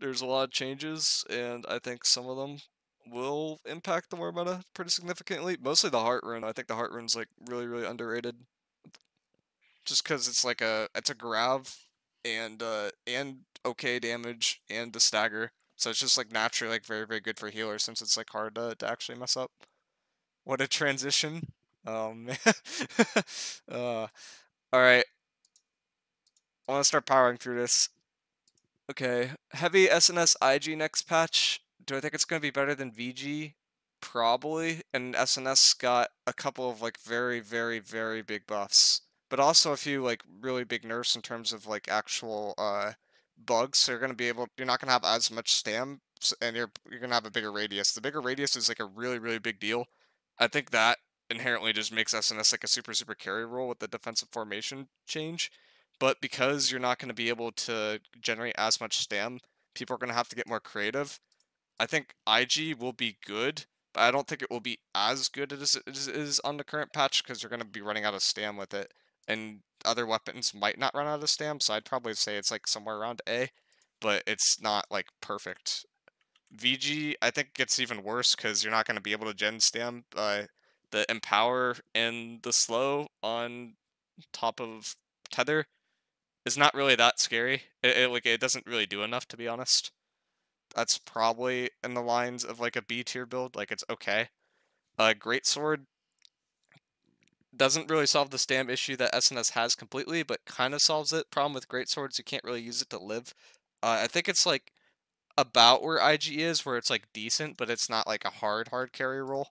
there's a lot of changes, and I think some of them will impact the war meta pretty significantly. Mostly the Heart Rune. I think the Heart Rune's like really underrated, just because it's like a grav and okay damage and the stagger, so it's just like naturally like very good for healers, since it's like hard to actually mess up. What a transition. Man. All right, I want to start powering through this. Okay, heavy SNS IG next patch. Do I think it's going to be better than VG? Probably. And SNS got a couple of like very big buffs, but also a few like really big nerfs in terms of like actual bugs. So you're going to be able, you're not going to have as much stam, and you're going to have a bigger radius. The bigger radius is like a really big deal. I think that inherently just makes SNS like a super carry role with the defensive formation change. But because you're not going to be able to generate as much stam, people are going to have to get more creative. I think IG will be good, but I don't think it will be as good as it is on the current patch, because you're going to be running out of stam with it, and other weapons might not run out of stam, so I'd probably say it's like somewhere around A, but it's not like perfect. VG, I think, gets even worse, because you're not going to be able to gen stam the Empower and the Slow on top of Tether. Is not really that scary. It doesn't really do enough, to be honest. That's probably in the lines of like a B tier build. Like, it's okay. Greatsword doesn't really solve the stam issue that SNS has completely, but kind of solves it. Problem with Greatswords, you can't really use it to live. I think it's like about where IG is, where it's like decent, but it's not like a hard carry roll.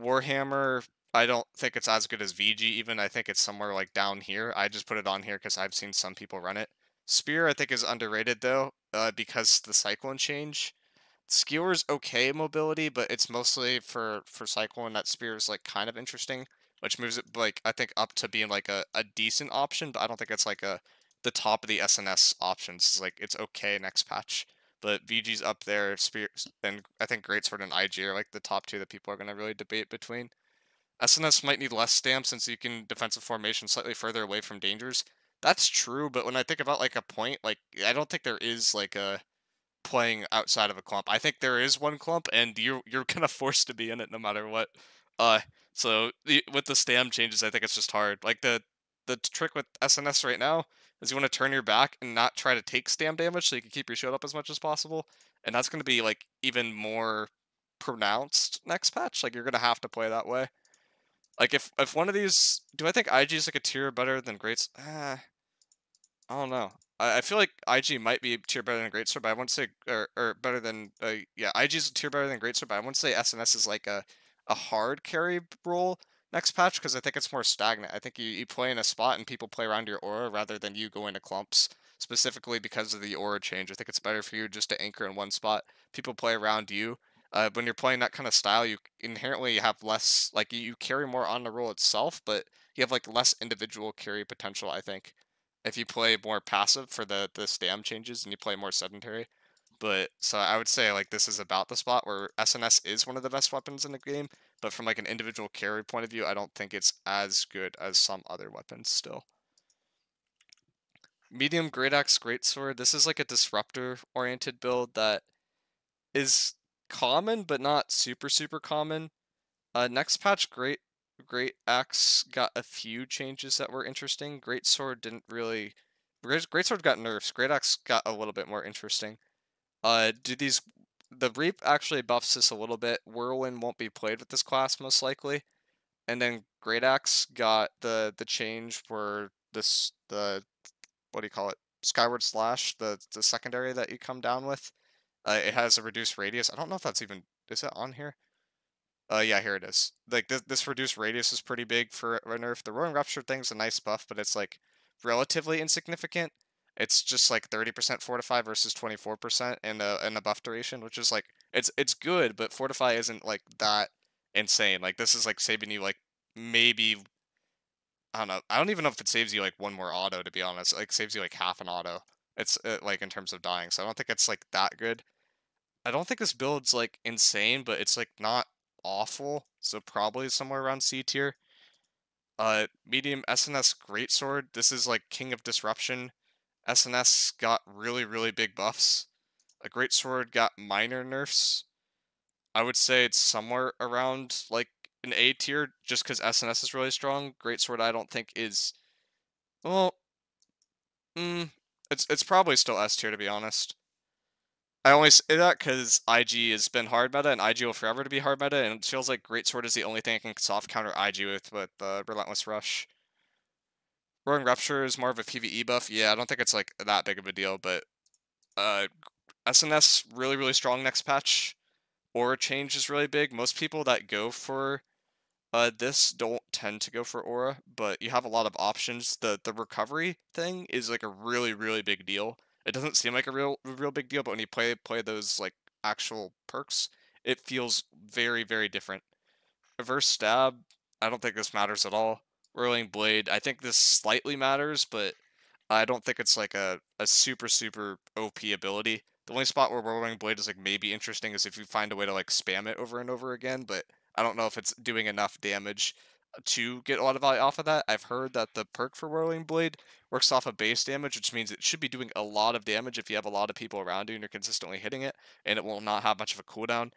Warhammer, I don't think it's as good as VG even. I think it's somewhere like down here. I just put it on here because I've seen some people run it. Spear, I think, is underrated though, because the Cyclone change. Skewer's okay mobility, but it's mostly for Cyclone. That Spear is like kind of interesting, which moves it like, I think, up to being like a decent option, but I don't think it's like the top of the SNS options. It's like, it's okay next patch, but VG's up there. Spear, and I think Greatsword and IG are like the top two that people are going to really debate between. SNS might need less stamp, since you can defensive formation slightly further away from dangers. That's true, but when I think about like a point, like, I don't think there is like a playing outside of a clump. I think there is one clump, and you're kind of forced to be in it no matter what. So with the stam changes, I think it's just hard. Like the trick with SNS right now is you want to turn your back and not try to take stam damage, so you can keep your shield up as much as possible. And that's going to be like even more pronounced next patch. Like, you're going to have to play that way. Like, if one of these... Do I think IG is like a tier better than Greats? I don't know. I feel like IG might be a tier better than Greatsword, but I wouldn't say... Or better than... yeah, IG is a tier better than Greatsword, but I wouldn't say SNS is like a hard carry role next patch, because I think it's more stagnant. I think you play in a spot and people play around your aura rather than you go into clumps, specifically because of the aura change. I think it's better for you just to anchor in one spot. People play around you. When you're playing that kind of style, you inherently have less, like, you carry more on the roll itself, but you have like less individual carry potential, I think, if you play more passive for the stam changes and you play more sedentary. But so I would say like this is about the spot where SNS is one of the best weapons in the game, but from like an individual carry point of view, I don't think it's as good as some other weapons still. Medium Great Axe Greatsword. This is like a disruptor oriented build that is common, but not super common. Next patch, Great Axe got a few changes that were interesting. Greatsword didn't really... Greatsword got nerfs. Great Axe got a little bit more interesting. The Reap actually buffs this a little bit. Whirlwind won't be played with this class, most likely. And then Great Axe got the change where this... What do you call it? Skyward Slash, the secondary that you come down with. It has a reduced radius. I don't know if that's even... Is it on here? Yeah, here it is. Like, this reduced radius is pretty big for a nerf. The Roaring Rupture thing's a nice buff, but it's, like, relatively insignificant. It's just, like, 30% Fortify versus 24% in a buff duration, which is, like... It's good, but Fortify isn't, like, that insane. Like, this is, like, saving you, like, maybe... I don't know. I don't even know if it saves you, like, one more auto, to be honest. It, like, saves you, like, half an auto. It's like in terms of dying, so I don't think it's like that good. I don't think this build's like insane, but it's like not awful, so probably somewhere around C tier. Medium SNS Greatsword. This is like King of Disruption. SNS got really, really big buffs. A Greatsword got minor nerfs. I would say it's somewhere around like an A tier, just because SNS is really strong. Greatsword, I don't think is, well, it's probably still S tier, to be honest. I only say that because IG has been hard meta, and IG will forever to be hard meta, and it feels like Greatsword is the only thing I can soft counter IG with Relentless Rush. Roaring Rupture is more of a PvE buff. Yeah, I don't think it's like that big of a deal, but SNS really, really strong next patch. Aura change is really big. Most people that go for this don't tend to go for Aura, but you have a lot of options. The recovery thing is like a really, really big deal. It doesn't seem like a real big deal, but when you play those like actual perks, it feels very, very different. Reverse Stab, I don't think this matters at all. Whirling Blade, I think this slightly matters, but I don't think it's like a super, super OP ability. The only spot where Whirling Blade is like maybe interesting is if you find a way to like spam it over and over again, but I don't know if it's doing enough damage to get a lot of value off of that. I've heard that the perk for Whirling Blade works off of base damage, which means it should be doing a lot of damage if you have a lot of people around you and you're consistently hitting it, and it will not have much of a cooldown.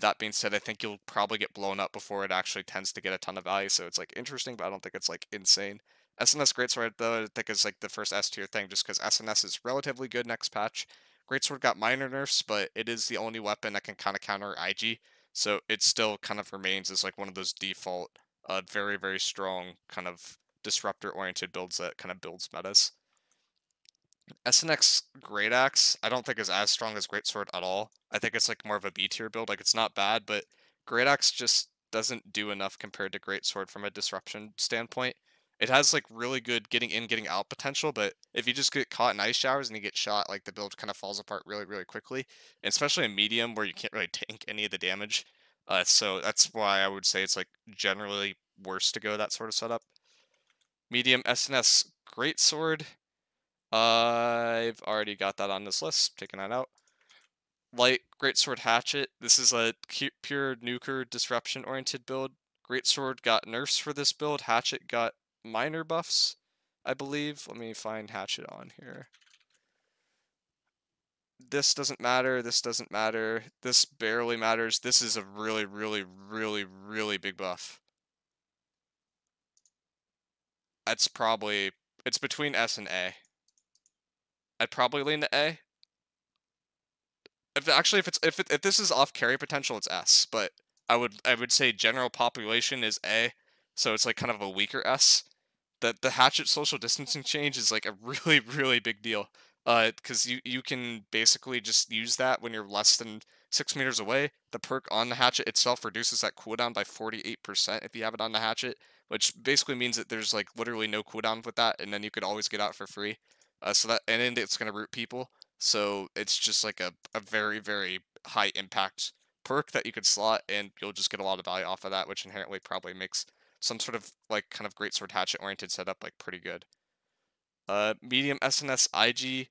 That being said, I think you'll probably get blown up before it actually tends to get a ton of value, so it's like interesting, but I don't think it's like insane. SNS Greatsword, though, I think is like the first S tier thing, just because SNS is relatively good next patch. Greatsword got minor nerfs, but it is the only weapon that can kind of counter IG, so it still kind of remains as like one of those default, very, very strong kind of disruptor-oriented builds that kind of builds metas. SNX Great Axe, I don't think is as strong as Greatsword at all. I think it's like more of a B tier build. Like, it's not bad, but Great Axe just doesn't do enough compared to Greatsword from a disruption standpoint. It has like really good getting in, getting out potential, but if you just get caught in ice showers and you get shot, like the build kind of falls apart really, really quickly, and especially in medium where you can't really tank any of the damage. So that's why I would say it's like generally worse to go that sort of setup. Medium SNS Greatsword. I've already got that on this list, taking that out. Light Greatsword Hatchet. This is a pure nuker disruption oriented build. Greatsword got nerfs for this build. Hatchet got minor buffs, I believe. Let me find Hatchet on here. This doesn't matter. This doesn't matter. This barely matters. This is a really, really, really, really big buff. That's probably, it's between S and A. I'd probably lean to A. If actually, if this is off carry potential, it's S. But I would say general population is A, so it's like kind of a weaker S. The Hatchet social distancing change is like a really, really big deal, because you can basically just use that when you're less than 6 meters away. The perk on the Hatchet itself reduces that cooldown by 48% if you have it on the Hatchet, which basically means that there's like literally no cooldown with that, and then you could always get out for free. So that, and then it's going to root people, so it's just like a very, very high impact perk that you could slot, and you'll just get a lot of value off of that, which inherently probably makes some sort of like kind of Greatsword Hatchet oriented setup like pretty good. Medium SNS IG,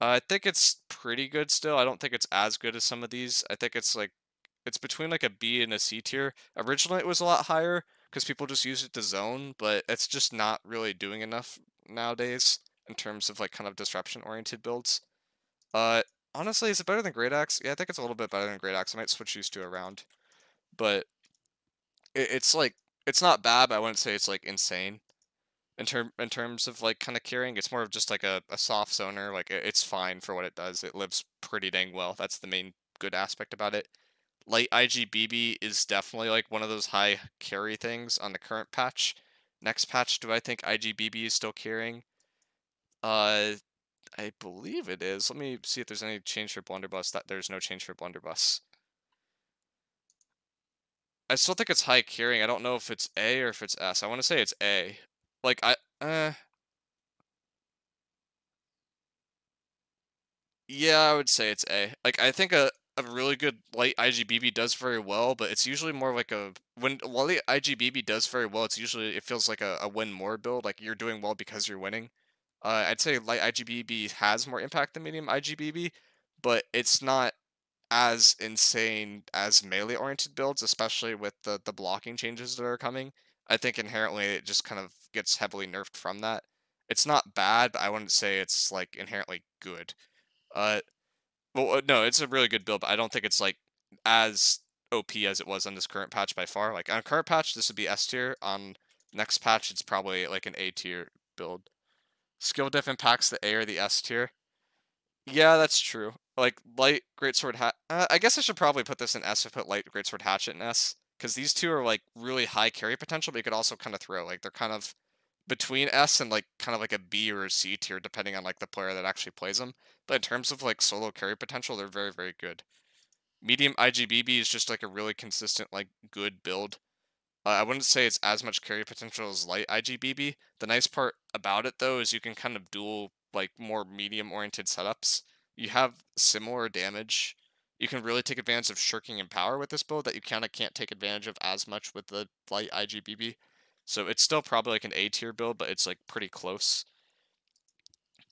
I think it's pretty good still. I don't think it's as good as some of these. I think it's like, it's between like a B and a C tier. Originally it was a lot higher because people just used it to zone, but it's just not really doing enough nowadays in terms of like kind of disruption oriented builds. Honestly, is it better than Great Axe? Yeah, I think it's a little bit better than Great Axe. I might switch these two around, but it's like, it's not bad, but I wouldn't say it's like insane in terms of like kind of carrying. It's more of just like a soft zoner. Like, it's fine for what it does. It lives pretty dang well. That's the main good aspect about it. Light IGBB is definitely like one of those high carry things on the current patch. Next patch, do I think IGBB is still carrying? I believe it is. Let me see if there's any change for Blunderbuss. That there's no change for Blunderbuss. I still think it's high carrying. I don't know if it's A or if it's S. I want to say it's A. Like, yeah, I would say it's A. Like, I think a really good light IGBB does very well, but it's usually more like when light IGBB does very well, it's usually, it feels like a win more build. Like, you're doing well because you're winning. I'd say light IGBB has more impact than medium IGBB, but it's not as insane as melee-oriented builds, especially with the blocking changes that are coming. I think inherently it just kind of gets heavily nerfed from that. It's not bad, but I wouldn't say it's like inherently good. Well, no, it's a really good build, but I don't think it's like as OP as it was on this current patch by far. Like on current patch, this would be S tier. On next patch, it's probably like an A tier build. Skill diff impacts the A or the S tier. Yeah, that's true. Like light greatsword hatchet. I guess I should probably put this in S. If I put light greatsword hatchet in S, because these two are like really high carry potential, but you could also kind of throw. Like they're kind of between S and like kind of like a B or a C tier, depending on like the player that actually plays them. But in terms of like solo carry potential, they're very, very good. Medium IGBB is just like a really consistent, like good build. I wouldn't say it's as much carry potential as light IGBB. The nice part about it though, is you can kind of duel like more medium oriented setups. You have similar damage. You can really take advantage of shirking and power with this build that you kind of can't take advantage of as much with the light IGBB. So it's still probably like an A tier build, but it's like pretty close.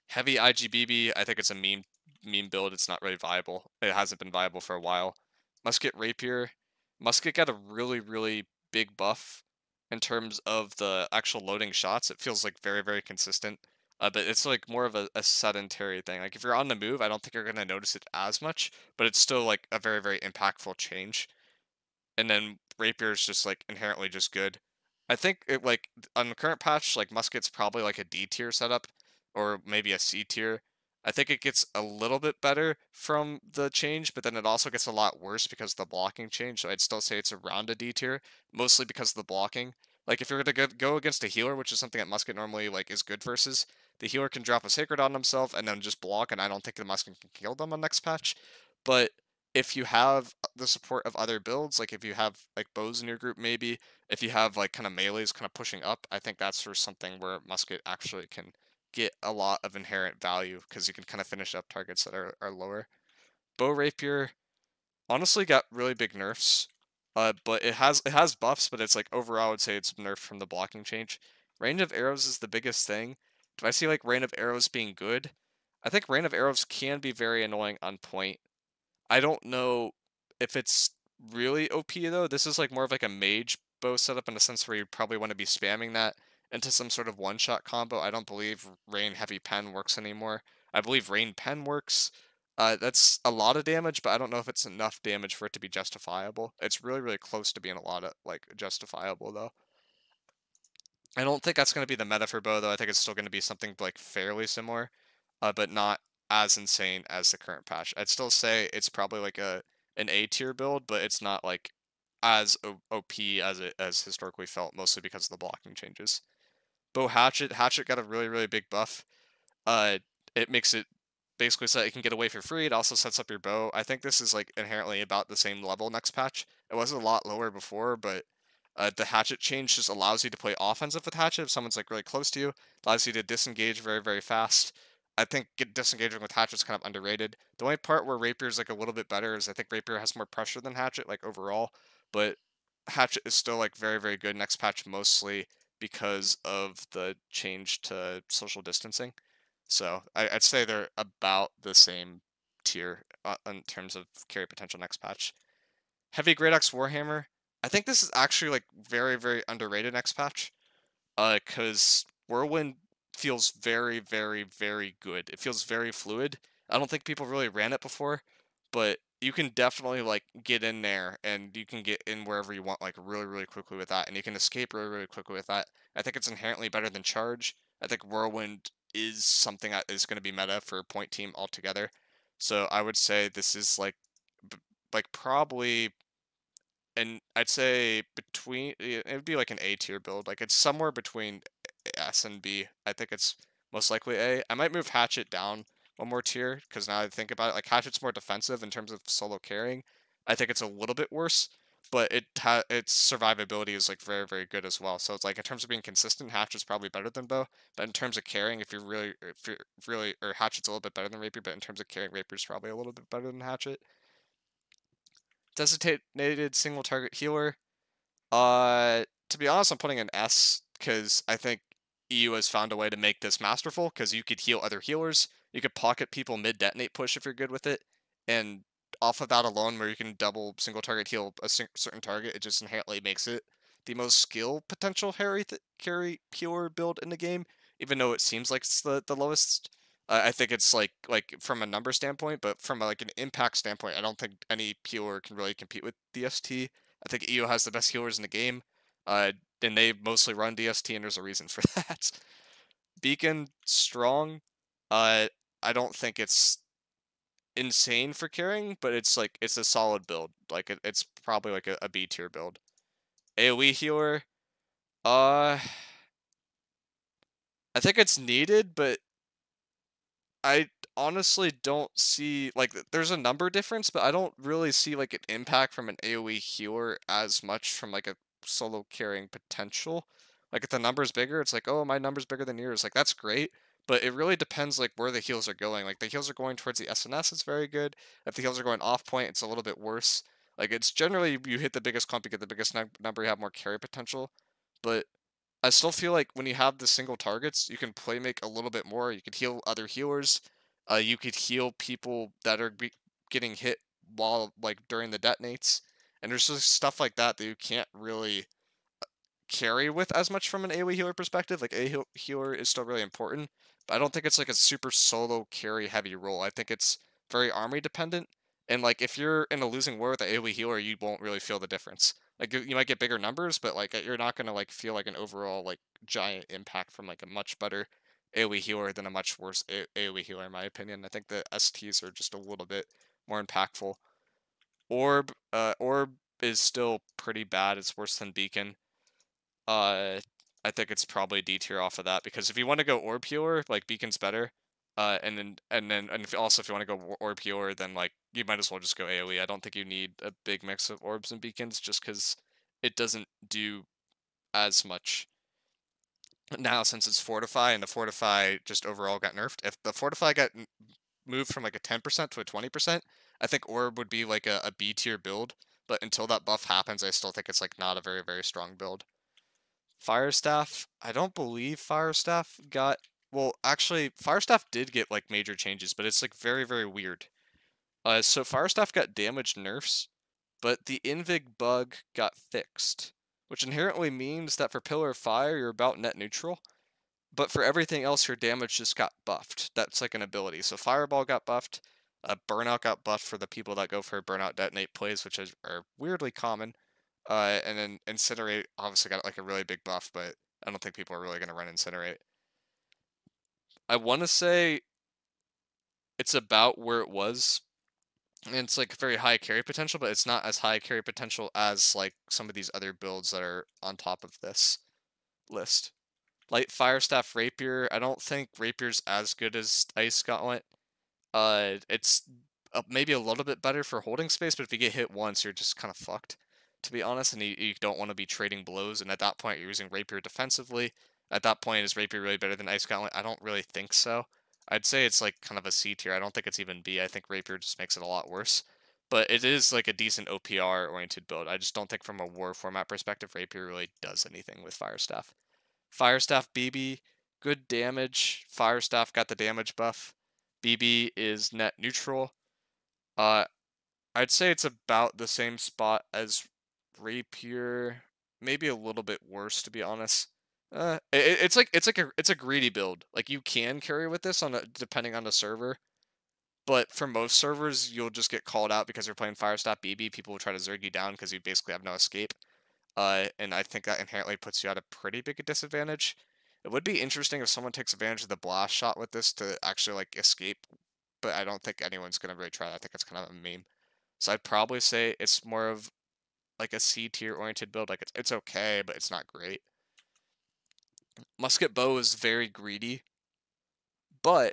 Heavy IGBB, I think it's a meme build. It's not really viable. It hasn't been viable for a while. Musket Rapier. Musket got a really, really big buff in terms of the actual loading shots. It feels like very, very consistent. But it's like more of a sedentary thing. Like if you're on the move, I don't think you're going to notice it as much, but it's still like a very, very impactful change. And then Rapier is just like inherently just good. I think it like on the current patch, like Musket's probably like a D tier setup or maybe a C tier. I think it gets a little bit better from the change, but then it also gets a lot worse because of the blocking change. So I'd still say it's around a D tier, mostly because of the blocking. Like if you're going to go against a healer, which is something that Musket normally like is good versus, the healer can drop a sacred on himself and then just block, and I don't think the Musket can kill them on next patch. But if you have the support of other builds, like if you have like bows in your group, maybe if you have like kind of melees kind of pushing up, I think that's for something where Musket actually can get a lot of inherent value because you can kind of finish up targets that are lower. Bow Rapier honestly got really big nerfs, but it has buffs, but it's like overall I would say it's nerfed from the blocking change. Range of arrows is the biggest thing. Do I see like rain of arrows being good? I think rain of arrows can be very annoying on point. I don't know if it's really OP though. This is like more of like a mage bow setup in a sense where you probably want to be spamming that into some sort of one-shot combo. I don't believe rain heavy pen works anymore. I believe rain pen works. That's a lot of damage, but I don't know if it's enough damage for it to be justifiable. It's really, really close to being a lot of like justifiable though. I don't think that's going to be the meta for bow, though. I think it's still going to be something like fairly similar, but not as insane as the current patch. I'd still say it's probably like an A tier build, but it's not like as OP as it as historically felt, mostly because of the blocking changes. Bow hatchet. Hatchet got a really, really big buff. It makes it basically so that it can get away for free. It also sets up your bow. I think this is like inherently about the same level next patch. It was a lot lower before, but the hatchet change just allows you to play offensive with hatchet. If someone's like really close to you, allows you to disengage very, very fast. I think disengaging with hatchet is kind of underrated. The only part where rapier is like a little bit better is I think rapier has more pressure than hatchet, like overall. But hatchet is still like very, very good next patch, mostly because of the change to social distancing. So I'd say they're about the same tier in terms of carry potential next patch. Heavy Great Axe Warhammer. I think this is actually like very, very underrated next patch, because Whirlwind feels very, very, very good. It feels very fluid. I don't think people really ran it before, but you can definitely like get in there and you can get in wherever you want like really, really quickly with that, and you can escape really, really quickly with that. I think it's inherently better than charge. I think Whirlwind is something that is going to be meta for point team altogether. So I would say this is like probably, and I'd say between, it would be like an A tier build. Like it's somewhere between S and B. I think it's most likely A. I might move hatchet down one more tier, because now I think about it, like hatchet's more defensive in terms of solo carrying. I think it's a little bit worse, but its survivability is like very, very good as well. So it's like in terms of being consistent, hatchet's probably better than bow, but in terms of carrying, or hatchet's a little bit better than rapier, but in terms of carrying, rapier's probably a little bit better than hatchet. Designated single target healer. To be honest, I'm putting an S, because I think EU has found a way to make this masterful, because you could heal other healers, you could pocket people mid-detonate push if you're good with it, and off of that alone, where you can double single target heal a certain target, it just inherently makes it the most skill potential carry healer build in the game. even though it seems like it's the lowest. I think it's like from a number standpoint, but from like an impact standpoint, I don't think any healer can really compete with DST. I think EU has the best healers in the game, and they mostly run DST, and there's a reason for that. Beacon, strong. I don't think it's insane for carrying, but it's like it's a solid build. Like it's probably like a B tier build. AoE healer, I think it's needed, but I honestly don't see, like, there's a number difference, but I don't really see like an impact from an AoE healer as much from like a solo carrying potential. Like if the number's bigger, it's like, oh, my number's bigger than yours. Like that's great. But it really depends, like, where the heals are going. Like, the heals are going towards the SNS, it's very good. If the heals are going off point, it's a little bit worse. Like, it's generally, you hit the biggest clump, you get the biggest number, you have more carry potential. But I still feel like when you have the single targets, you can play make a little bit more. You could heal other healers. You could heal people that are getting hit while, like, during the detonates. And there's just stuff like that that you can't really carry with as much from an AoE healer perspective. Like, AoE healer is still really important. I don't think it's like a super solo carry heavy role. I think it's very army dependent. And like if you're in a losing war with an AoE healer, you won't really feel the difference. Like you might get bigger numbers, but like you're not gonna like feel like an overall like giant impact from like a much better AoE healer than a much worse AoE healer in my opinion. I think the STs are just a little bit more impactful. Orb, Orb is still pretty bad. It's worse than Beacon. I think it's probably D tier off of that, because if you want to go Orb healer, like Beacon's better, and also if you want to go Orb healer, then like you might as well just go AoE. I don't think you need a big mix of Orbs and Beacons just because it doesn't do as much. Now since it's Fortify, and the Fortify just overall got nerfed, if the Fortify got moved from like a 10% to a 20%, I think Orb would be like a B tier build. But until that buff happens, I still think it's like not a very, very strong build. Firestaff, I don't believe Firestaff got, well, actually, Firestaff did get, like, major changes, but it's, like, very, very weird. So Firestaff got damage nerfs, but the Invig bug got fixed, which inherently means that for Pillar of Fire, you're about net neutral, but for everything else, your damage just got buffed. That's, like, an ability. So Fireball got buffed, Burnout got buffed for the people that go for Burnout Detonate plays, which are weirdly common. And then Incinerate obviously got like a really big buff, but I don't think people are really going to run Incinerate. I want to say it's about where it was. And it's like very high carry potential, but it's not as high carry potential as like some of these other builds that are on top of this list. Light Firestaff Rapier. I don't think Rapier's as good as Ice Gauntlet. It's maybe a little bit better for holding space, but if you get hit once, you're just kind of fucked, to be honest, and you don't want to be trading blows, and at that point you're using Rapier defensively. At that point, is Rapier really better than Ice Gauntlet? I don't really think so. I'd say it's like kind of a C tier. I don't think it's even B. I think Rapier just makes it a lot worse. But it is like a decent OPR oriented build. I just don't think from a war format perspective, Rapier really does anything with Firestaff. Firestaff BB, good damage. Firestaff got the damage buff. BB is net neutral. I'd say it's about the same spot as Rapier, maybe a little bit worse, to be honest. It's a greedy build. Like you can carry with this on depending on the server, but for most servers you'll just get called out because you're playing Firestaff BB. People will try to zerg you down because you basically have no escape. And I think that inherently puts you at a pretty big disadvantage. It would be interesting if someone takes advantage of the blast shot with this to actually like escape, but I don't think anyone's gonna really try that. I think it's kind of a meme. So I'd probably say it's more of like a C tier oriented build. Like it's okay, but it's not great. Musket Bow is very greedy, but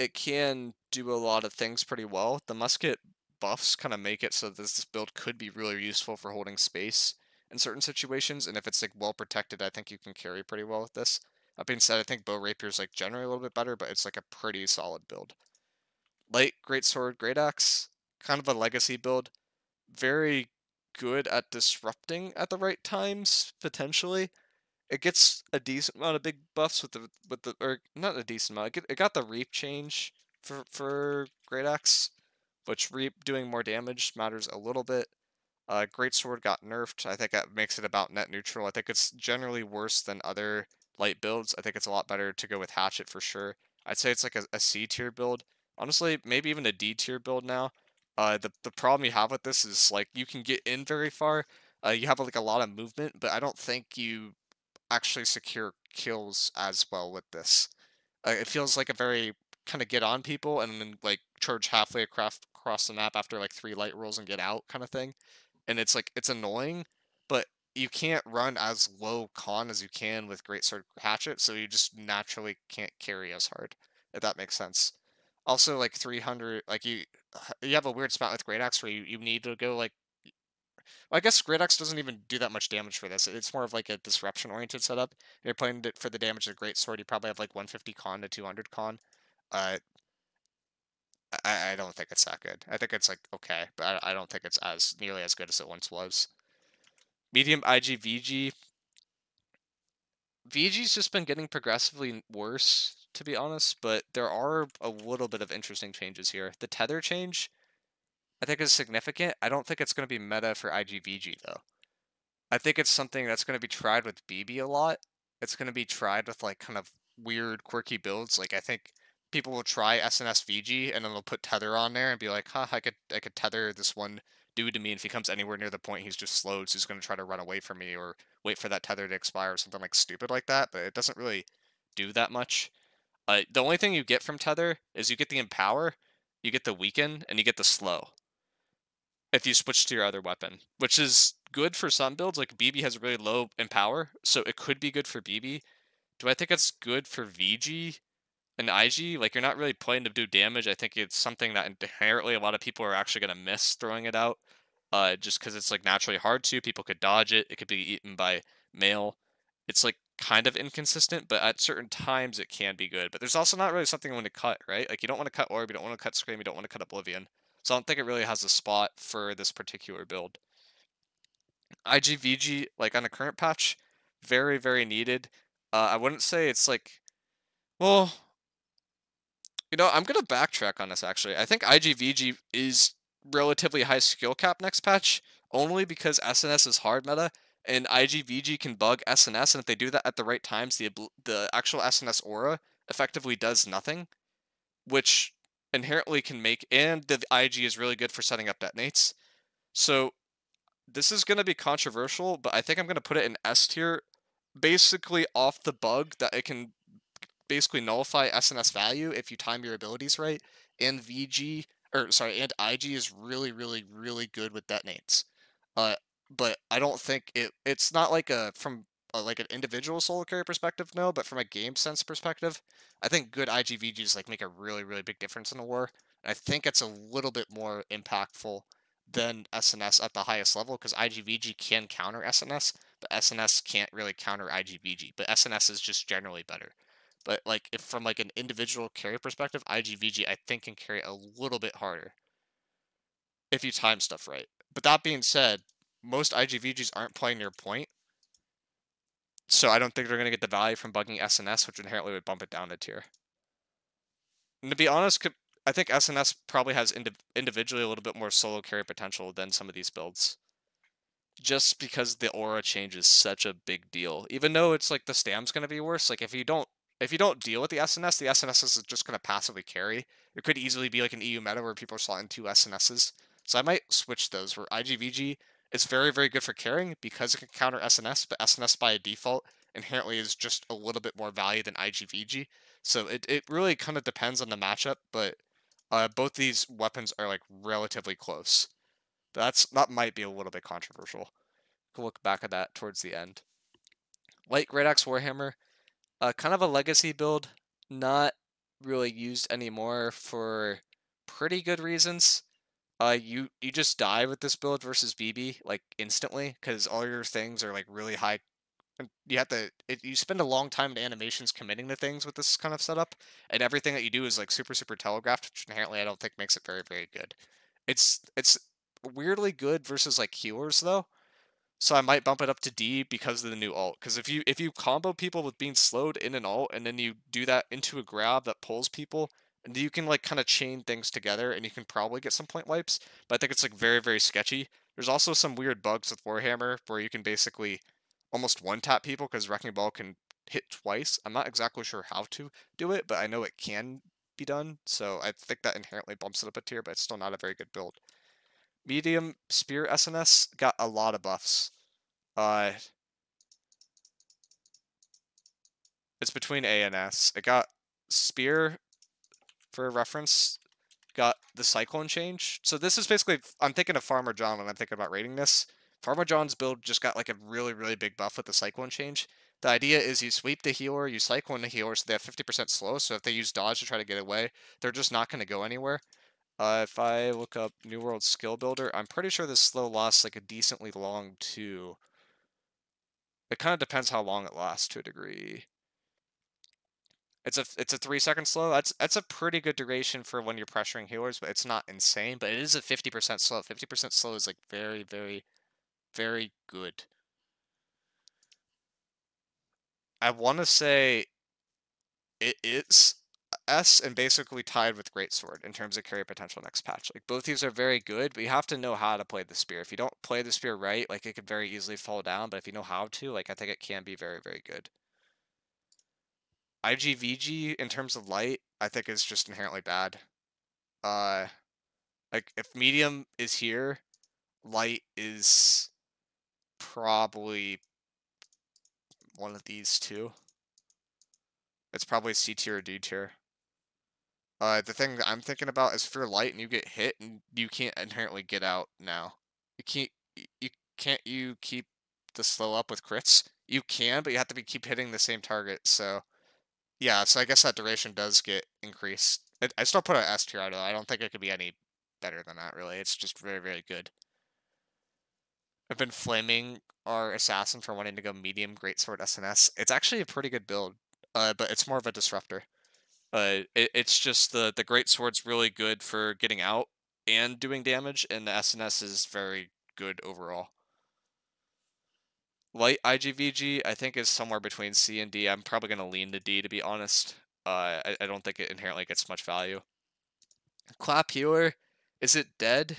it can do a lot of things pretty well. The musket buffs kind of make it so this build could be really useful for holding space in certain situations, and if it's like well protected, I think you can carry pretty well with this. That being said, I think Bow Rapier is like generally a little bit better, but it's like a pretty solid build. Light Greatsword, Great Axe, kind of a legacy build, very good at disrupting at the right times potentially. It gets a decent amount of big buffs with the or not a decent amount. It got the Reap change for Great Axe, which Reap doing more damage matters a little bit. Greatsword got nerfed. I think that makes it about net neutral. I think it's generally worse than other light builds. I think it's a lot better to go with Hatchet for sure. I'd say it's like a C tier build. Honestly, maybe even a D tier build now. The problem you have with this is like you can get in very far. You have like a lot of movement, but I don't think you actually secure kills as well with this. It feels like a very kind of get on people and then like charge halfway across the map after like 3 light rolls and get out kind of thing. And it's like, it's annoying, but you can't run as low con as you can with Greatsword Hatchet, so you just naturally can't carry as hard, if that makes sense. Also, like 300, like you have a weird spot with Great Axe where you need to go like, well, I guess Great Axe doesn't even do that much damage for this. It's more of like a disruption oriented setup. If you're playing it for the damage of Greatsword, you probably have like 150 con to 200 con. I don't think it's that good. I think it's like okay, but I don't think it's as nearly as good as it once was. Medium IG VG. VG's just been getting progressively worse, to be honest, but there are a little bit of interesting changes here. The tether change, I think, is significant. I don't think it's going to be meta for IG VG, though. I think it's something that's going to be tried with BB a lot. It's going to be tried with, like, kind of weird, quirky builds. Like, I think people will try SNS VG, and then they'll put tether on there and be like, huh, I could tether this one dude to me, and if he comes anywhere near the point, he's just slowed, so he's going to try to run away from me or wait for that tether to expire or something like stupid like that, but it doesn't really do that much. The only thing you get from tether is you get the empower, you get the weaken, and you get the slow if you switch to your other weapon, which is good for some builds. Like BB has really low empower, so it could be good for BB. Do I think it's good for VG? An IG, like, you're not really playing to do damage. I think it's something that inherently a lot of people are actually going to miss throwing it out, just because it's, like, naturally hard to. People could dodge it. It could be eaten by mail. It's, like, kind of inconsistent, but at certain times it can be good. But there's also not really something you want to cut, right? Like, you don't want to cut Orb, you don't want to cut Scream, you don't want to cut Oblivion. So I don't think it really has a spot for this particular build. IG VG, like, on a current patch, very, very needed. I wouldn't say it's, like, well, you know, I'm going to backtrack on this, actually. I think IGVG is relatively high skill cap next patch, only because SNS is hard meta, and IGVG can bug SNS, and if they do that at the right times, the actual SNS aura effectively does nothing, which inherently can make, and the IG is really good for setting up detonates. So this is going to be controversial, but I think I'm going to put it in S tier, basically off the bug that it can basically nullify SNS value if you time your abilities right, and IG is really, really, really good with detonates. But I don't think it's not like like an individual solo carry perspective, no, but from a game sense perspective, I think good IG VGs like make a really, really big difference in the war. And I think it's a little bit more impactful than SNS at the highest level, because IGVG can counter SNS, but SNS can't really counter IGVG. But SNS is just generally better. But like, if from like an individual carry perspective, IGVG I think can carry a little bit harder if you time stuff right. But that being said, most IGVGs aren't playing near point, so I don't think they're gonna get the value from bugging SNS, which inherently would bump it down a tier. And to be honest, I think SNS probably has individually a little bit more solo carry potential than some of these builds, just because the aura change is such a big deal. Even though it's like the stam's gonna be worse, like if you don't deal with the SNS is just going to passively carry. It could easily be like an EU meta where people are slotting 2 SNSs. So I might switch those, where IGVG is very, very good for carrying because it can counter SNS, but SNS by default inherently is just a little bit more value than IGVG. So it really kind of depends on the matchup, but both these weapons are like relatively close. That might be a little bit controversial. We'll look back at that towards the end. Light Great Axe Warhammer. Kind of a legacy build, not really used anymore for pretty good reasons. You just die with this build versus BB like instantly, because all your things are like really high. You have to you spend a long time in animations committing to things with this kind of setup, and everything that you do is like super, super telegraphed, which inherently I don't think makes it very, very good. It's weirdly good versus like healers though. So I might bump it up to D because of the new ult. Because if you combo people with being slowed in an ult, and then you do that into a grab that pulls people, and you can like kind of chain things together, and you can probably get some point wipes. But I think it's like very, very sketchy. There's also some weird bugs with Warhammer where you can basically almost one-tap people, because Wrecking Ball can hit twice. I'm not exactly sure how to do it, but I know it can be done, so I think that inherently bumps it up a tier, but it's still not a very good build. Medium Spear SNS got a lot of buffs. It's between A and S. It got Spear, for reference, got the Cyclone change. So this is basically, I'm thinking of Farmer John when I'm thinking about rating this. Farmer John's build just got like a really, really big buff with the Cyclone change. The idea is you sweep the healer, you Cyclone the healer, so they have 50% slow, so if they use dodge to try to get away, they're just not going to go anywhere. If I look up New World Skill Builder, I'm pretty sure this slow lasts like a decently long too. It kind of depends how long it lasts to a degree. It's a 3-second slow. That's a pretty good duration for when you're pressuring healers, but it's not insane. But it is a 50% slow. 50% slow is like very, very, very good. I want to say it's S and basically tied with Greatsword in terms of carry potential next patch. Like both these are very good, but you have to know how to play the Spear. If you don't play the Spear right, like it could very easily fall down. But if you know how to, like I think it can be very, very good. IGVG in terms of light, I think is just inherently bad. Like if medium is here, light is probably one of these two. It's probably C tier or D tier. The thing that I'm thinking about is if you're light and you get hit and you can't inherently get out now. You keep the slow up with crits? You can, but you have to keep hitting the same target, so yeah, so I guess that duration does get increased. I still put an S tier out of it. I don't think it could be any better than that, really. It's just very, very good. I've been flaming our assassin for wanting to go medium Greatsword SNS. It's actually a pretty good build, but it's more of a disruptor. It's just the Greatsword's really good for getting out and doing damage, and the SNS is very good overall. Light IGVG, I think, is somewhere between C and D. I'm probably going to lean to D, to be honest. I don't think it inherently gets much value. Clap Healer, is it dead?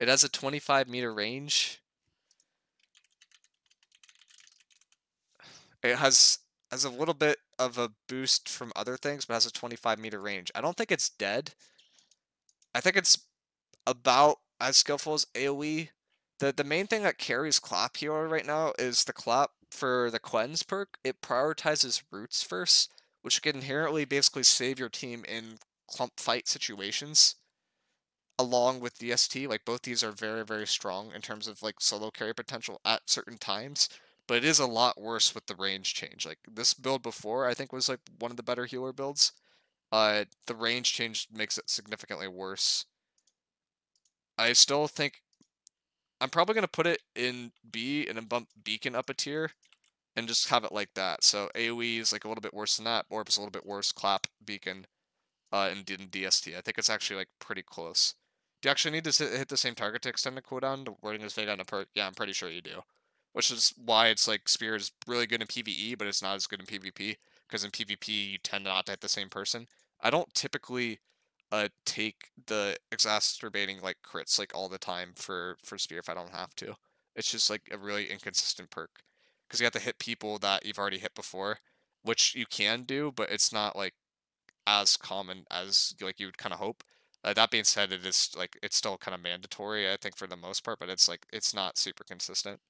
It has a 25-meter range. It has a little bit of a boost from other things, but has a 25-meter range. I don't think it's dead. I think it's about as skillful as AoE. The main thing that carries Clap Healer right now is the Clap for the Cleanse perk. It prioritizes roots first, which can inherently basically save your team in clump fight situations, along with DST. Like, both these are very, very strong in terms of, like, solo carry potential at certain times, but it is a lot worse with the range change. Like, this build before, I think, was, like, one of the better healer builds. The range change makes it significantly worse. I still think I'm probably going to put it in B and then bump Beacon up a tier and just have it like that. So AoE is like a little bit worse than that. Orb is a little bit worse. Clap, Beacon, and DST. I think it's actually like pretty close. Do you actually need to hit the same target to extend the cooldown? The wording is vague on a perk. Yeah, I'm pretty sure you do. Which is why it's like Spear is really good in PvE, but it's not as good in PvP. Because in PvP, you tend not to hit the same person. I don't typically take the exacerbating like crits like all the time for Spear if I don't have to. It's just like a really inconsistent perk because you have to hit people that you've already hit before, which you can do, but it's not like as common as like you would kind of hope. That being said, it is like it's still kind of mandatory I think for the most part, but it's like it's not super consistent.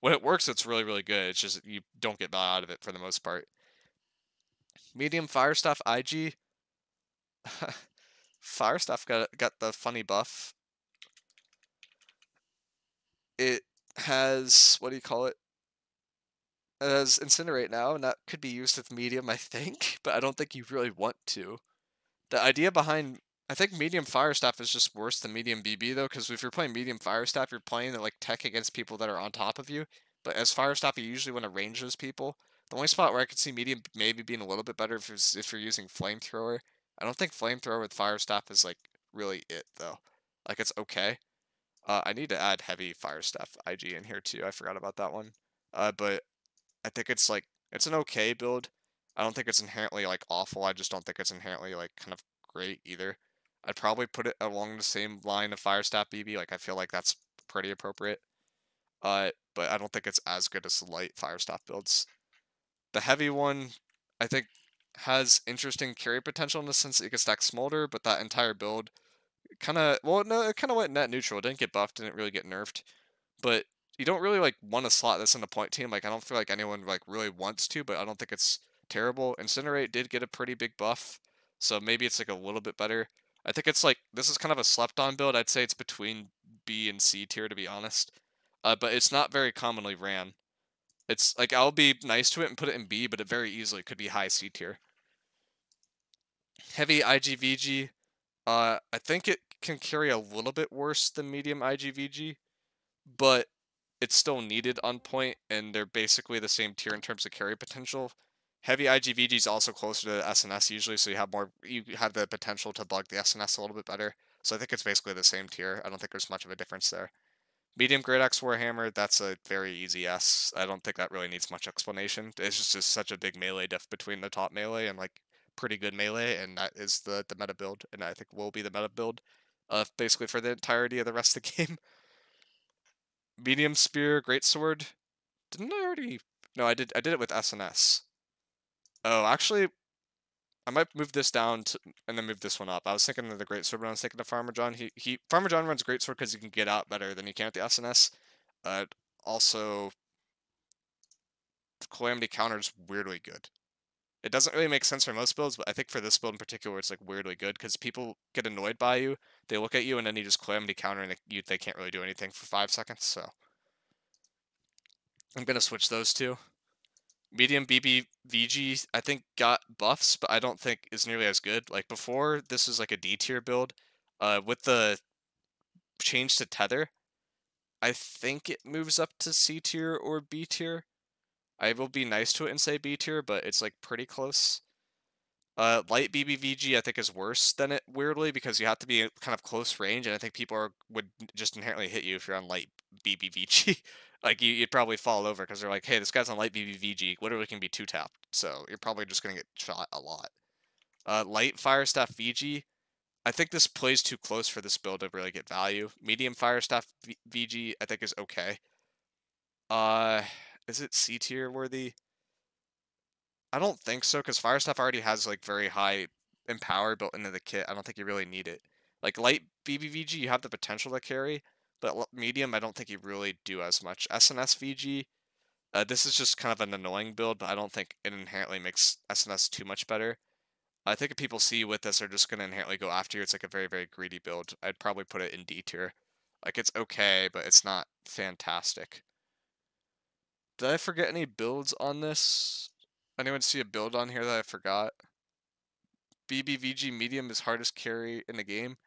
When it works, it's really, really good. It's just you don't get value out of it for the most part. Medium fire stuff IG. Fire stuff got the funny buff. It has, what do you call it? It has Incinerate now, and that could be used with medium, I think, but I don't think you really want to. The idea behind, I think medium fire staff is just worse than medium BB though, because if you're playing medium fire staff, you're playing the like tech against people that are on top of you. But as fire staff, you usually want to range those people. The only spot where I could see medium maybe being a little bit better if you're using flamethrower. I don't think flamethrower with fire staff is like really it though. Like it's okay. I need to add heavy fire staff IG in here too. I forgot about that one. But I think it's like it's an okay build. I don't think it's inherently like awful. I just don't think it's inherently like kind of great either. I'd probably put it along the same line of fire staff BB. Like I feel like that's pretty appropriate. But I don't think it's as good as the light fire staff builds. The heavy one, I think, has interesting carry potential in the sense that you can stack Smolder, but that entire build kind of, well, no, it kind of went net neutral. It didn't get buffed, didn't really get nerfed, but you don't really, like, want to slot this in a point team. Like, I don't feel like anyone, like, really wants to, but I don't think it's terrible. Incinerate did get a pretty big buff, so maybe it's, like, a little bit better. I think it's, like, this is kind of a slept-on build. I'd say it's between B and C tier, to be honest, but it's not very commonly ran. It's, like, I'll be nice to it and put it in B, but it very easily could be high C tier. Heavy IGVG, I think it can carry a little bit worse than medium IGVG, but it's still needed on point, and they're basically the same tier in terms of carry potential. Heavy IGVG is also closer to SNS usually, so you have the potential to bug the SNS a little bit better. So I think it's basically the same tier. I don't think there's much of a difference there. Medium Great Axe Warhammer, that's a very easy S. I don't think that really needs much explanation. It's just such a big melee diff between the top melee and, like, pretty good melee, and that is the meta build, and I think will be the meta build basically for the entirety of the rest of the game. Medium Spear, Greatsword. Didn't I already... No, I did it with SNS. Oh, actually, I might move this down to, and then move this one up. I was thinking of the Greatsword when I was thinking of Farmer John. Farmer John runs Greatsword because he can get out better than he can with the SNS. Also, Calamity Counter's weirdly good. It doesn't really make sense for most builds, but I think for this build in particular, it's, like, weirdly good because people get annoyed by you. They look at you, and then you just Calamity Counter, and they can't really do anything for 5 seconds, so. I'm going to switch those two. Medium BBVG, I think, got buffs, but I don't think is nearly as good. Like, before, this was, like, a D-tier build. With the change to Tether, I think it moves up to C-tier or B-tier. I will be nice to it and say B tier, but it's, like, pretty close. Light BBVG I think is worse than it, weirdly, because you have to be kind of close range, and I think people would just inherently hit you if you're on light BBVG. Like, you'd probably fall over because they're like, hey, this guy's on light BBVG, literally can be two tapped, so you're probably just going to get shot a lot. Light Firestaff VG, I think this plays too close for this build to really get value. Medium Firestaff VG I think is okay. Is it C tier worthy? I don't think so, because Firestaff already has, like, very high empower built into the kit. I don't think you really need it. Like, light BBVG, you have the potential to carry, but medium, I don't think you really do as much. SNS VG, this is just kind of an annoying build, but I don't think it inherently makes SNS too much better. I think if people see you with this, they're just going to inherently go after you. It's, like, a very, very greedy build. I'd probably put it in D tier. Like, it's okay, but it's not fantastic. Did I forget any builds on this? Anyone see a build on here that I forgot? BBVG medium is hardest carry in the game.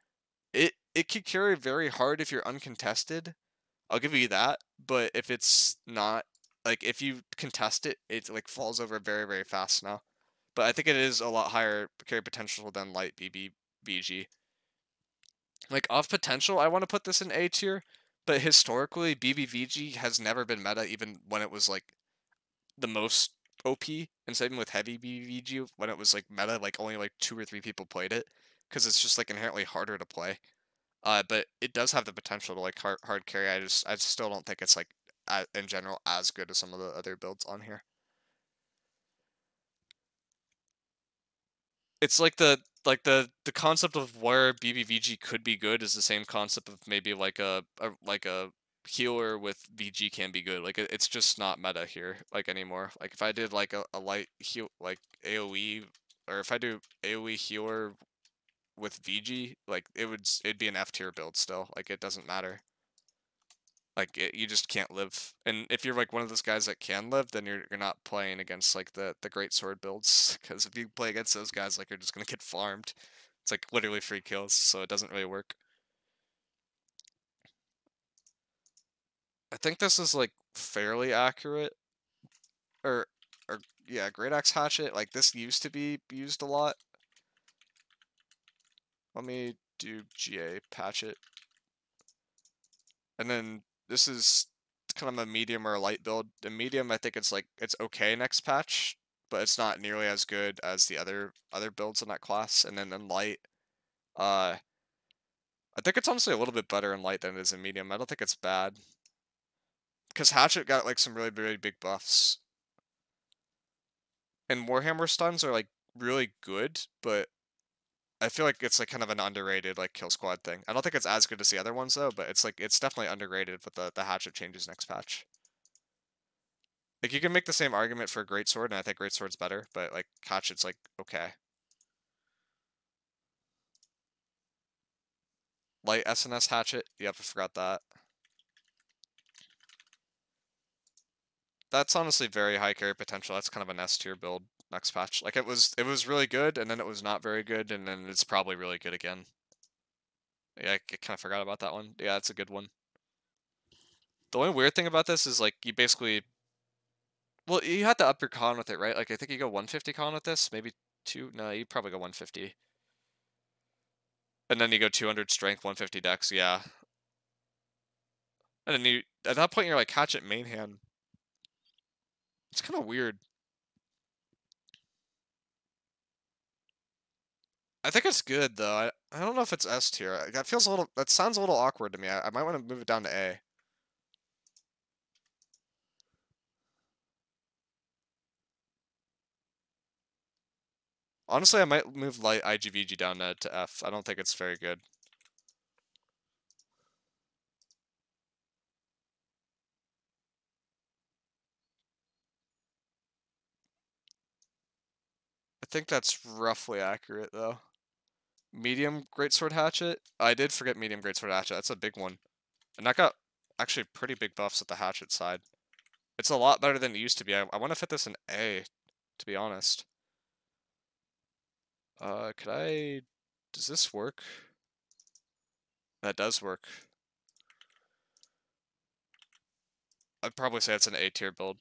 It can carry very hard if you're uncontested. I'll give you that. But if it's not, like, if you contest it, it, like, falls over very, very fast now. But I think it is a lot higher carry potential than light BBVG. Like, off potential, I want to put this in A tier. But historically, BBVG has never been meta, even when it was, like, the most OP. And same with heavy BBVG, when it was, like, meta, like, only, like, 2 or 3 people played it. Because it's just, like, inherently harder to play. But it does have the potential to, like, hard carry. I still don't think it's, like, in general, as good as some of the other builds on here. It's like the concept of where BBVG could be good is the same concept of maybe like a healer with VG can be good. Like, it's just not meta here, like, anymore. Like, if I did like a light heal, like AoE, or if I do AoE healer with VG, like, it'd be an F tier build still. Like, it doesn't matter. Like, you just can't live. And if you're, like, one of those guys that can live, then you're not playing against, like, the Greatsword builds. Because if you play against those guys, like, you're just going to get farmed. It's, like, literally free kills, so it doesn't really work. I think this is, like, fairly accurate. Or yeah, Great Axe Hatchet. Like, this used to be used a lot. Let me do GA Patchet. And then... this is kind of a medium or a light build. The medium, I think it's, like, it's okay next patch, but it's not nearly as good as the other builds in that class. And then in light, I think it's honestly a little bit better in light than it is in medium. I don't think it's bad. Because Hatchet got, like, some really, really big buffs. and Warhammer stuns are like really good, but I feel like it's like kind of an underrated like kill squad thing. I don't think it's as good as the other ones though, but it's like it's definitely underrated with the hatchet changes next patch. Like you can make the same argument for greatsword, and I think greatsword's better, but like hatchet's like okay. Light SNS hatchet. Yep, I forgot that. That's honestly very high carry potential. That's kind of an S tier build next patch. Like it was really good, and then it was not very good, and then it's probably really good again. Yeah, I kind of forgot about that one. Yeah, that's a good one. The only weird thing about this is like you basically, well, you had to up your con with it, right? Like I think you go 150 con with this, maybe 2. No, you probably go 150. And then you go 200 strength, 150 dex, yeah. And then you, at that point, you're like hatchet main hand. It's kind of weird. I think it's good though. I don't know if it's S tier. That feels a little. That sounds a little awkward to me. I might want to move it down to A. Honestly, I might move light IGVG down to F. I don't think it's very good. I think that's roughly accurate, though. Medium greatsword hatchet. I did forget medium greatsword hatchet. That's a big one. And that got actually pretty big buffs at the hatchet side. It's a lot better than it used to be. I want to fit this in A, to be honest. Does this work? That does work. I'd probably say it's an A tier build.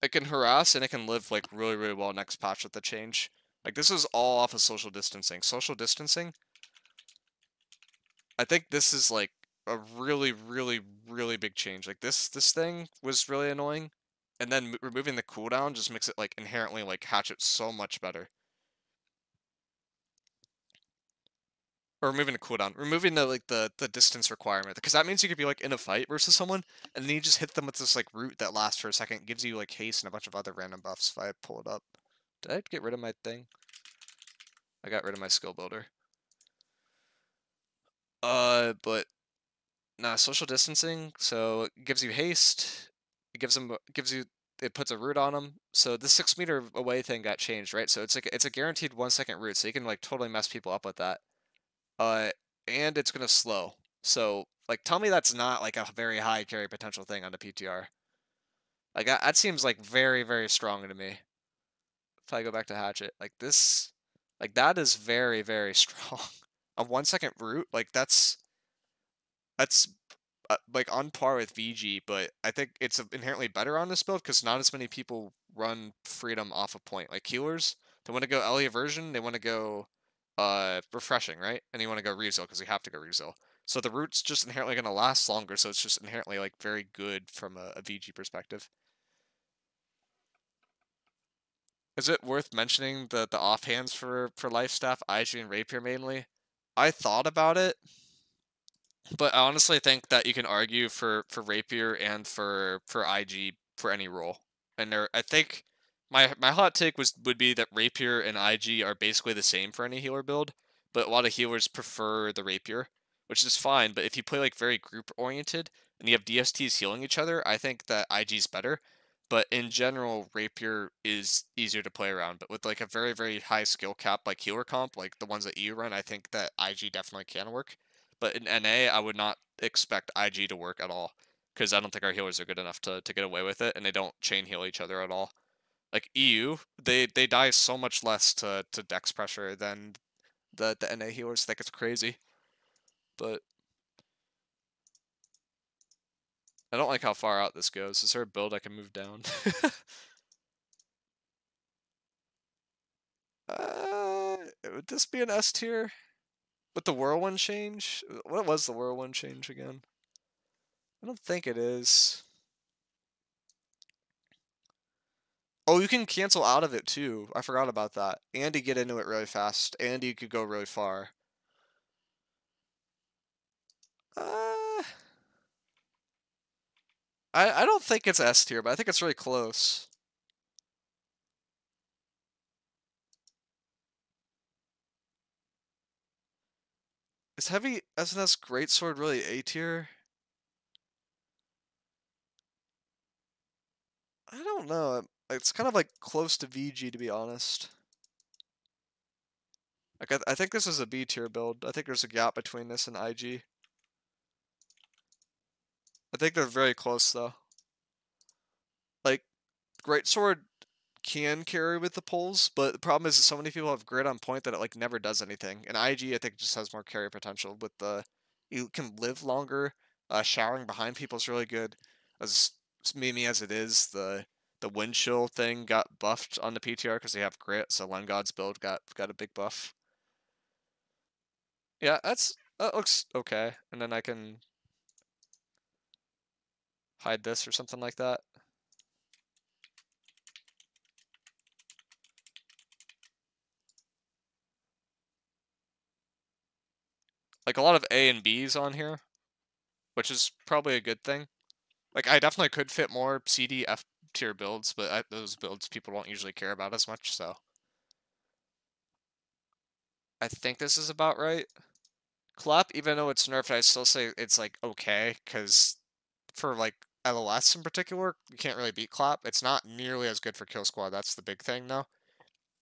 It can harass and it can live like really, really well next patch with the change. Like this is all off of social distancing. Social distancing, I think this is like a really, really, really big change. Like this thing was really annoying, and then removing the cooldown just makes it like inherently like hatchet so much better. Or removing the cooldown, removing the like the distance requirement, because that means you could be like in a fight versus someone, and then you just hit them with this like root that lasts for a second, gives you like haste and a bunch of other random buffs. If I pull it up, did I get rid of my thing? I got rid of my skill builder. But nah, social distancing. So it gives you haste. It gives them, gives you, it puts a root on them. So the 6 meter away thing got changed, right? So it's like it's a guaranteed 1 second root, so you can like totally mess people up with that. And it's gonna slow. So, like, tell me that's not like a very high carry potential thing on the PTR. Like that seems like very, very strong to me. If I go back to hatchet, like this, like that is very, very strong. A 1 second root, like that's like on par with VG, but I think it's inherently better on this build because not as many people run freedom off a point. Like healers, they want to go LE aversion, they want to go. Refreshing, right? And you want to go reseal because you have to go reseal. So the root's just inherently going to last longer, so it's just inherently like very good from a VG perspective. Is it worth mentioning the offhands for life staff, IG and rapier mainly? I thought about it, but I honestly think that you can argue for rapier and for IG for any role. And there, I think My hot take would be that rapier and IG are basically the same for any healer build, but a lot of healers prefer the rapier, which is fine. But if you play like very group oriented and you have DSTs healing each other, I think that IG is better. But in general, rapier is easier to play around. But with like a very, very high skill cap like healer comp, like the ones that EU run, I think that IG definitely can work. But in NA, I would not expect IG to work at all because I don't think our healers are good enough to get away with it, and they don't chain heal each other at all. Like EU, they die so much less to dex pressure than the NA healers. I think it's crazy. But I don't like how far out this goes. Is there a build I can move down? Would this be an S tier? With the whirlwind change? What was the whirlwind change again? I don't think it is. Oh, you can cancel out of it too. I forgot about that. And you get into it really fast. And you could go really far. I don't think it's S tier, but I think it's really close. Is heavy SNS Greatsword really A tier? I don't know. It's kind of like close to VG, to be honest. Like I think this is a B tier build. I think there's a gap between this and IG. I think they're very close though. Like Greatsword can carry with the poles, but the problem is so many people have Grid on point that it like never does anything. And IG I think just has more carry potential with the you can live longer. Showering behind people is really good. As meme as it is, the wind chill thing got buffed on the PTR because they have Grit, so Lengod's build got a big buff. Yeah, that looks okay. And then I can hide this or something like that. Like a lot of A and Bs on here, which is probably a good thing. Like I definitely could fit more CD F tier builds, but those builds people don't usually care about as much. So I think this is about right. Clap, even though it's nerfed, I still say it's like okay, because for like LOS in particular, you can't really beat Clap. It's not nearly as good for Kill Squad. That's the big thing though.